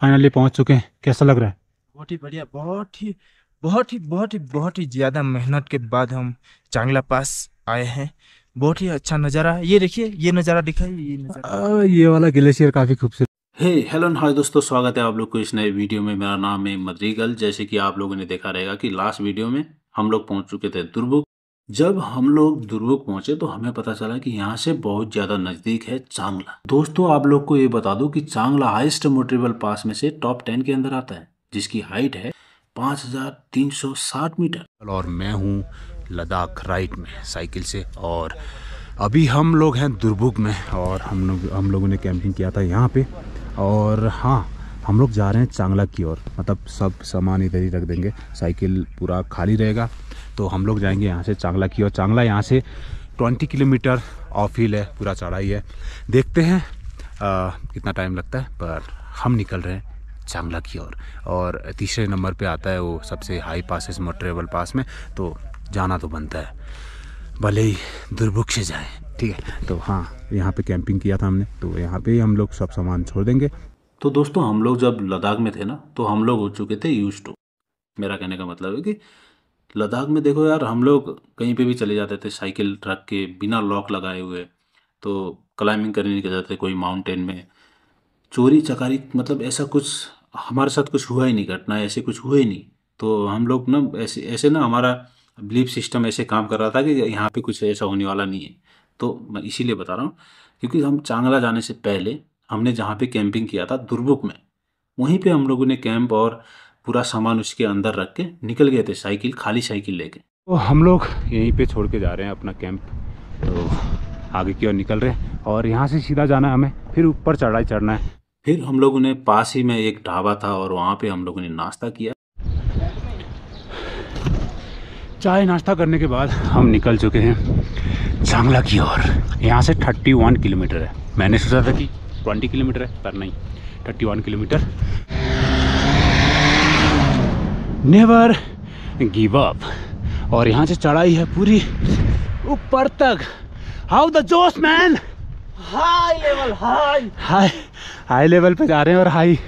Finally पहुंच चुके हैं, कैसा लग रहा है? बहुत ही बढ़िया, बहुत ही ज़्यादा मेहनत के बाद हम चांगला पास आए हैं। बहुत ही अच्छा नज़ारा है, ये देखिए, ये नज़ारा दिखाइए, ये नज़ारा, ये वाला ग्लेशियर काफ़ी खूबसूरत। हे हेलो हाय दोस्तों, स्वागत है आप लोग को इस नए वीडियो में। मेरा नाम है रीगल। जैसे कि आप लोगों ने देखा रहेगा कि लास्ट वीडियो में हम लोग पहुंच चुके थे दुर्बुक। जब हम लोग दुर्बुक पहुंचे तो हमें पता चला कि यहाँ से बहुत ज़्यादा नज़दीक है चांगला। दोस्तों आप लोग को ये बता दूँ कि चांगला हाइस्ट मोटरेबल पास में से टॉप 10 के अंदर आता है, जिसकी हाइट है 5360 मीटर। और मैं हूँ लद्दाख राइड में साइकिल से, और अभी हम लोग हैं दुर्बुक में। और हम लोगों ने कैंपिंग किया था यहाँ पे। और हाँ, हम लोग जा रहे हैं चांगला की ओर, मतलब सब सामान इधर ही रख देंगे, साइकिल पूरा खाली रहेगा। तो हम लोग जाएंगे यहाँ से चांगला की ओर। चांगला यहाँ से 20 किलोमीटर ऑफ हिल है, पूरा चढ़ाई है। देखते हैं कितना टाइम लगता है, पर हम निकल रहे हैं चांगला की ओर। और तीसरे नंबर पे आता है वो सबसे हाई पासेस मोटरेबल पास में, तो जाना तो बनता है भले ही दुर्बुक से जाए, ठीक है। तो हाँ, यहाँ पे कैंपिंग किया था हमने, तो यहाँ पे हम लोग सब सामान छोड़ देंगे। तो दोस्तों हम लोग जब लद्दाख में थे ना, तो हम लोग हो चुके थे यूज्ड टू। मेरा कहने का मतलब है कि लद्दाख में देखो यार, हम लोग कहीं पे भी चले जाते थे साइकिल रख के, बिना लॉक लगाए हुए। तो क्लाइंबिंग करने निकल जाते, कोई माउंटेन में चोरी चकारी, मतलब ऐसा कुछ हमारे साथ कुछ हुआ ही नहीं, घटना ऐसे कुछ हुआ ही नहीं। तो हम लोग ना ऐसे ना हमारा बिलीफ सिस्टम ऐसे काम कर रहा था कि यहाँ पे कुछ ऐसा होने वाला नहीं है। तो मैं इसीलिए बता रहा हूँ क्योंकि हम चांगला जाने से पहले हमने जहाँ पे कैंपिंग किया था दुर्बुक में, वहीं पे हम लोगों ने कैंप और पूरा सामान उसके अंदर रख के निकल गए थे, साइकिल खाली साइकिल लेके। तो हम लोग यहीं पे छोड़ के जा रहे हैं अपना कैंप, तो आगे की ओर निकल रहे हैं। और यहाँ से सीधा जाना है हमें, फिर ऊपर चढ़ाई चढ़ना है। फिर हम लोगों ने पास ही में एक ढाबा था और वहाँ पे हम लोगों ने नाश्ता किया। चाय नाश्ता करने के बाद हम निकल चुके हैं चांगला की ओर। यहाँ से 31 किलोमीटर है, मैंने सोचा था कि 20 किलोमीटर है, पर नहीं, 31 किलोमीटर। Never give up. और यहाँ से चढ़ाई है पूरी ऊपर तक। How the josh man, high level, high high high level पे जा रहे हैं। और हाई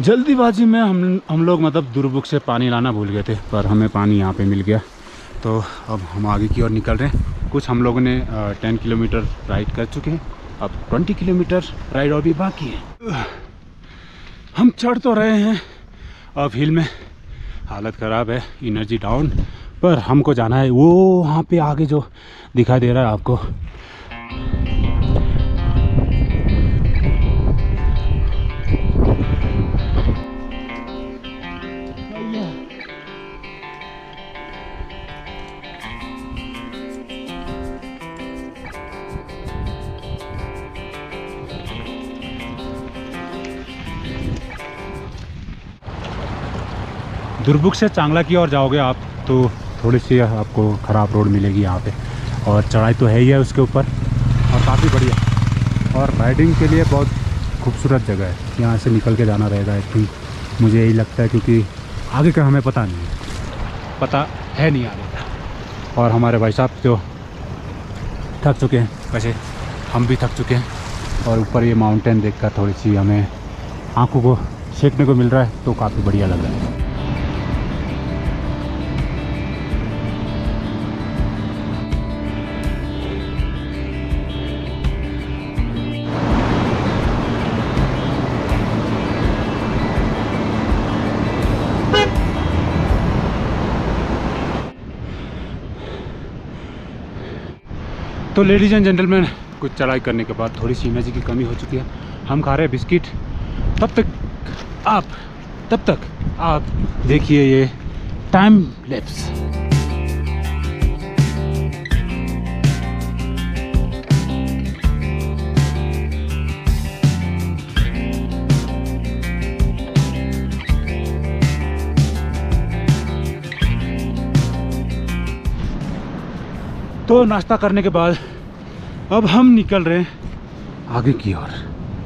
जल्दीबाजी में हम लोग मतलब दुर्बुक से पानी लाना भूल गए थे, पर हमें पानी यहाँ पे मिल गया। तो अब हम आगे की ओर निकल रहे हैं। कुछ हम लोगों ने 10 किलोमीटर राइड कर चुके हैं, अब 20 किलोमीटर राइड और भी बाकी है। हम चढ़ तो रहे हैं अब हिल में, हालत ख़राब है, एनर्जी डाउन, पर हमको जाना है। वो वहाँ पे आगे जो दिखाई दे रहा है आपको, दुर्बुक से चांगला की ओर जाओगे आप तो थोड़ी सी आपको ख़राब रोड मिलेगी यहाँ पे, और चढ़ाई तो है ही है उसके ऊपर, और काफ़ी बढ़िया, और राइडिंग के लिए बहुत खूबसूरत जगह है। यहाँ से निकल के जाना रहेगा, आई थिंक, मुझे यही लगता है, क्योंकि आगे का हमें पता नहीं है, आगे का। और हमारे भाई साहब जो थक चुके हैं, वैसे हम भी थक चुके हैं, और ऊपर ये माउंटेन देख कर थोड़ी सी हमें आँखों को सेकने को मिल रहा है, तो काफ़ी बढ़िया लग रहा है। तो लेडीज़ एंड जेंटलमैन, कुछ चढ़ाई करने के बाद थोड़ी सी एनर्जी की कमी हो चुकी है। हम खा रहे हैं बिस्किट। तब तक आप देखिए ये टाइम लैप्स। तो नाश्ता करने के बाद अब हम निकल रहे हैं आगे की ओर।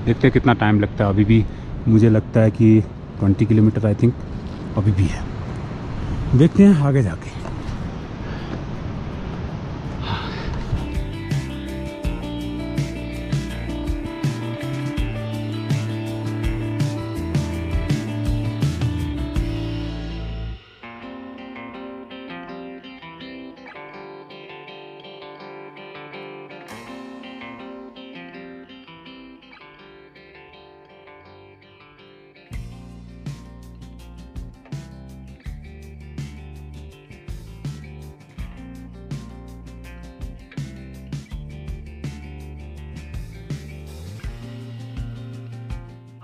देखते हैं कितना टाइम लगता है। अभी भी मुझे लगता है कि 20 किलोमीटर आई थिंक अभी भी है, देखते हैं आगे जाके।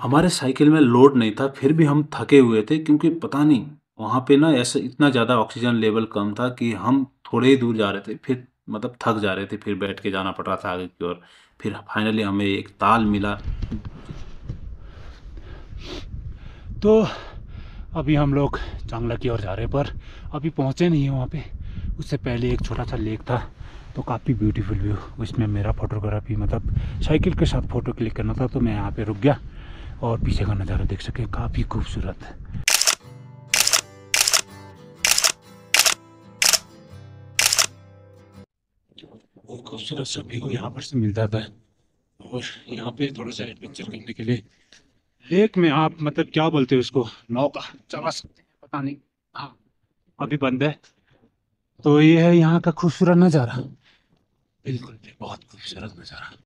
हमारे साइकिल में लोड नहीं था, फिर भी हम थके हुए थे क्योंकि पता नहीं वहाँ पे ना ऐसे इतना ज़्यादा ऑक्सीजन लेवल कम था कि हम थोड़े ही दूर जा रहे थे, फिर मतलब थक जा रहे थे, फिर बैठ के जाना पड़ रहा था आगे की ओर। फिर फाइनली हमें एक ताल मिला। तो अभी हम लोग चांगला की ओर जा रहे हैं, पर अभी पहुँचे नहीं हैं वहाँ पे। उससे पहले एक छोटा सा लेक था, तो काफ़ी ब्यूटीफुल व्यू। उसमें मेरा फोटोग्राफी मतलब साइकिल के साथ फ़ोटो क्लिक करना था, तो मैं यहाँ पे रुक गया और पीछे का नज़ारा देख सके, काफ़ी खूबसूरत। खूबसूरत सभी को यहाँ पर से मिल जाता है। और यहाँ पे थोड़ा सा एडवेंचर करने के लिए लेक में आप मतलब क्या बोलते हैं उसको, नौका चला सकते हैं, पता नहीं, हाँ अभी बंद है। तो ये है यहाँ का खूबसूरत नज़ारा, बिल्कुल भी बहुत खूबसूरत नज़ारा।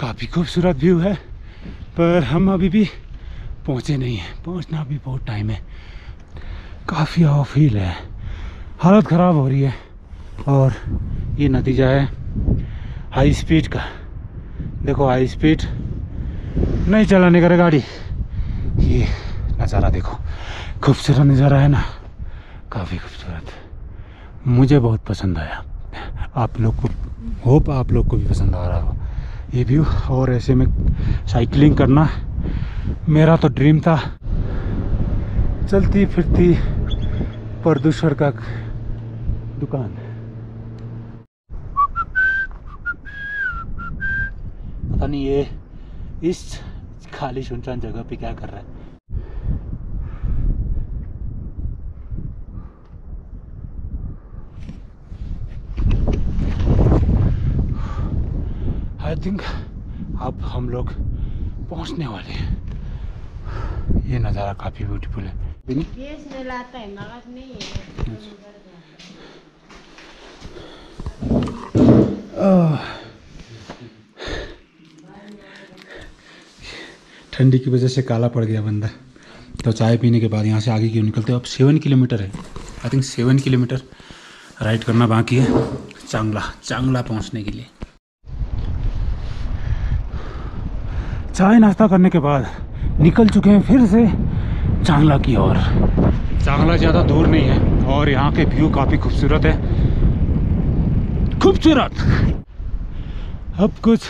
काफ़ी खूबसूरत व्यू है, पर हम अभी भी पहुँचे नहीं हैं, पहुँचना भी बहुत टाइम है। काफ़ी ऑफ हील है, हालत ख़राब हो रही है, और ये नतीजा है हाई स्पीड का। देखो हाई स्पीड नहीं चलाने का गाड़ी, ये नज़ारा देखो, खूबसूरत नज़ारा है ना, काफ़ी खूबसूरत। मुझे बहुत पसंद आया, आप लोग को, होप आप लोग को भी पसंद आ रहा हो ये व्यू। और ऐसे में साइकिलिंग करना मेरा तो ड्रीम था। चलती फिरती प्रदूषण का दुकान, पता नहीं ये इस खाली सुनसान जगह पे क्या कर रहा है। आई थिंक अब हम लोग पहुंचने वाले हैं। ये नज़ारा काफ़ी ब्यूटीफुल है। ठंडी की वजह से काला पड़ गया बंदा। तो चाय पीने के बाद यहाँ से आगे क्यों निकलते हो। अब 7 किलोमीटर है, आई थिंक 7 किलोमीटर राइड करना बाकी है चांगला पहुँचने के लिए। चाय नाश्ता करने के बाद निकल चुके हैं फिर से चांगला की ओर। चांगला ज़्यादा दूर नहीं है और यहाँ के व्यू काफ़ी खूबसूरत है, खूबसूरत। अब कुछ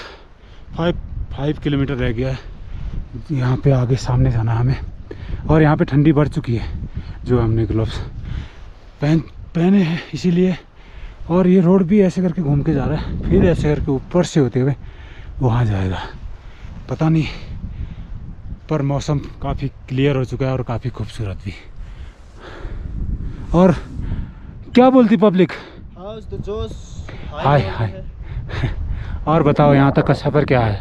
5 किलोमीटर रह गया है, यहाँ पे आगे सामने जाना हमें। और यहाँ पे ठंडी बढ़ चुकी है, जो हमने ग्लव्स पहने हैं इसीलिए। और ये रोड भी ऐसे करके घूम के जा रहा है, फिर ऐसे करके ऊपर से होते हुए वहाँ जाएगा, पता नहीं। पर मौसम काफ़ी क्लियर हो चुका है और काफ़ी खूबसूरत भी। और क्या बोलती पब्लिक, हाय हाय। और बताओ यहाँ तक का सफ़र क्या है।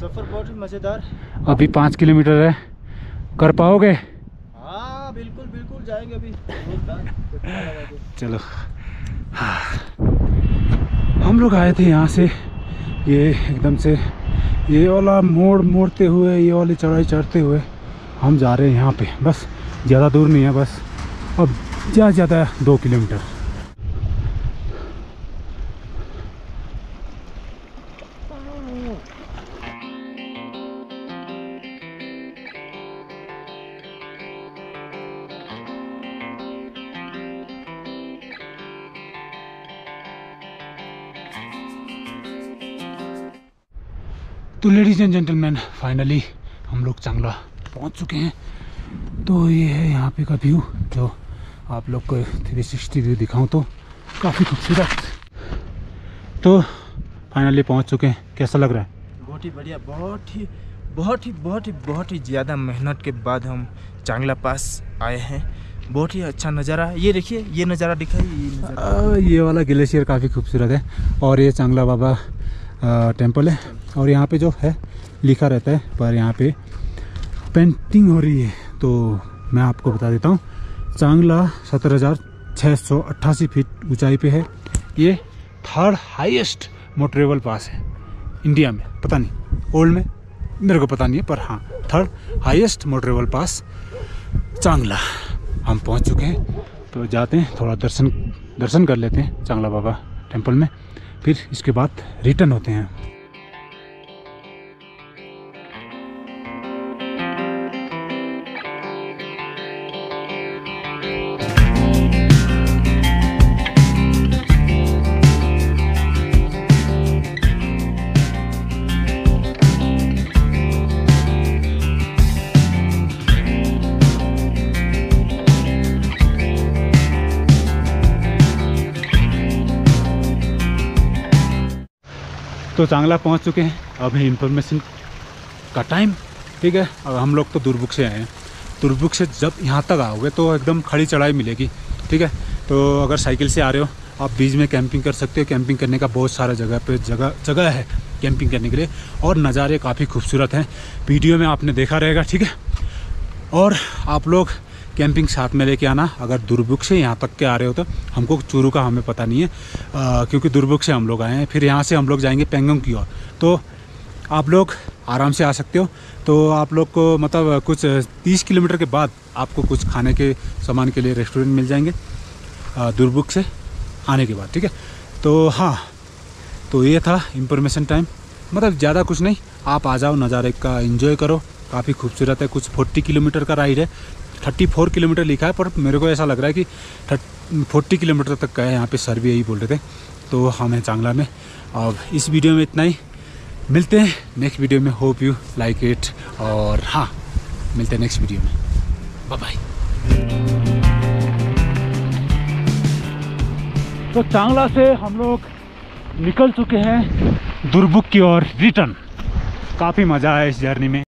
सफ़र बहुत मज़ेदार। अभी 5 किलोमीटर है, कर पाओगे। हाँ बिल्कुल बिल्कुल जाएंगे अभी। चलो हम लोग आए थे यहाँ से, ये एकदम से ये वाला मोड़ते हुए, ये वाली चढ़ाई चढ़ते हुए हम जा रहे हैं यहाँ पे। बस ज़्यादा दूर नहीं है, बस अब ज़्यादा 2 किलोमीटर। तो लेडीज़ एंड जेंटलमैन, फाइनली हम लोग चांगला पहुंच चुके हैं। तो ये है यहाँ पे का व्यू, जो आप लोग को 360 व्यू दिखाऊं तो काफ़ी खूबसूरत। तो फाइनली पहुंच चुके हैं, कैसा लग रहा है। बहुत ही बढ़िया, बहुत ही ज़्यादा मेहनत के बाद हम चांगला पास आए हैं। बहुत ही अच्छा नज़ारा है, ये देखिए, ये नज़ारा दिखाइए। ये वाला ग्लेशियर काफ़ी खूबसूरत है। और ये चांगला बाबा टेम्पल है, और यहाँ पे जो है लिखा रहता है, पर यहाँ पे पेंटिंग हो रही है। तो मैं आपको बता देता हूँ, चांगला 17,688 फीट ऊंचाई पे है। ये 3rd हाईएस्ट मोटरेबल पास है इंडिया में, पता नहीं ओल्ड में मेरे को पता नहीं है, पर हाँ 3rd हाईएस्ट मोटरेबल पास चांगला। हम पहुंच चुके हैं। तो जाते हैं, थोड़ा दर्शन कर लेते हैं चांगला बाबा टेम्पल में, फिर इसके बाद रिटर्न होते हैं। तो चांगला पहुंच चुके हैं, अभी इन्फॉर्मेशन का टाइम, ठीक है। अब हम लोग तो दुर्बुक से आए हैं, दुर्बुक से जब यहाँ तक आओगे तो एकदम खड़ी चढ़ाई मिलेगी, ठीक है। तो अगर साइकिल से आ रहे हो आप बीच में कैंपिंग कर सकते हो, कैंपिंग करने का बहुत सारा जगह है कैंपिंग करने के लिए, और नज़ारे काफ़ी खूबसूरत हैं, वीडियो में आपने देखा रहेगा, ठीक है। और आप लोग कैंपिंग साथ में लेके आना, अगर दुर्बुक से यहाँ तक के आ रहे हो तो। हमको चूरू का हमें पता नहीं है क्योंकि दुर्बुक से हम लोग आए हैं, फिर यहाँ से हम लोग जाएंगे पैंगोंग की ओर, तो आप लोग आराम से आ सकते हो। तो आप लोग को मतलब कुछ 30 किलोमीटर के बाद आपको कुछ खाने के सामान के लिए रेस्टोरेंट मिल जाएंगे दुर्बुक से आने के बाद, ठीक है। तो हाँ, तो ये था इंफॉर्मेशन टाइम, मतलब ज़्यादा कुछ नहीं, आप आ जाओ, नज़ारे का एंजॉय करो, काफ़ी खूबसूरत है। कुछ 40 किलोमीटर का राइड है, 34 किलोमीटर लिखा है, पर मेरे को ऐसा लग रहा है कि 40 किलोमीटर तक का है, यहाँ पे सर भी यही बोल रहे थे। तो हम हैं चांगला में, अब इस वीडियो में इतना ही, मिलते हैं नेक्स्ट वीडियो में। होप यू लाइक इट, और हाँ, मिलते हैं नेक्स्ट वीडियो में, बाय बाय। तो चांगला से हम लोग निकल चुके हैं दुर्बुक की ओर रिटर्न। काफ़ी मज़ा आया इस जर्नी में।